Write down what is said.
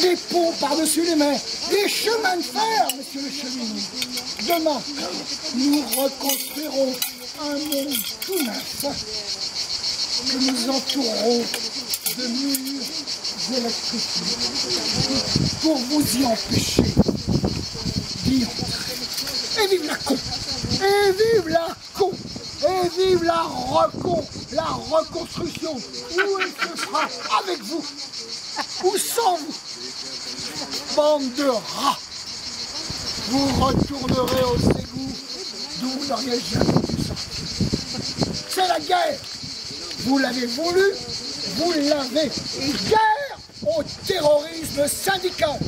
des ponts par-dessus les mers, des chemins de fer, monsieur le cheminier. Demain, nous reconstruirons un monde tout neuf que nous entourerons de murs électriques pour vous y empêcher d'y entrer. Et vive la con! Et vive la con! Et vive la reconstruction, où elle se fera avec vous, ou sans vous. Bande de rats, vous retournerez au Ségou d'où vous n'auriez jamais dû sortir. C'est la guerre, vous l'avez voulu, vous l'avez. Guerre au terrorisme syndical.